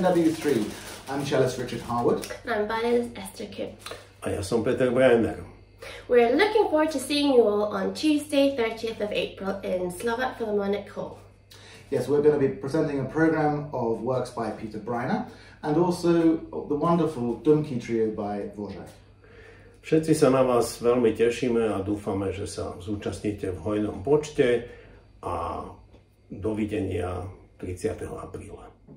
NW3. I'm cellist Richard Harwood. And I'm violinist Esther Kim. I am Peter Breiner. We're looking forward to seeing you all on Tuesday, 30th of April in Slovak Philharmonic Hall. Yes, we're going to be presenting a programme of works by Peter Breiner and also the wonderful Dumky Trio by Dvořák. Všetci sa na vás veľmi tešíme a dúfame, že sa zúčastníte v hojnom počte a dovidenia 30. apríla.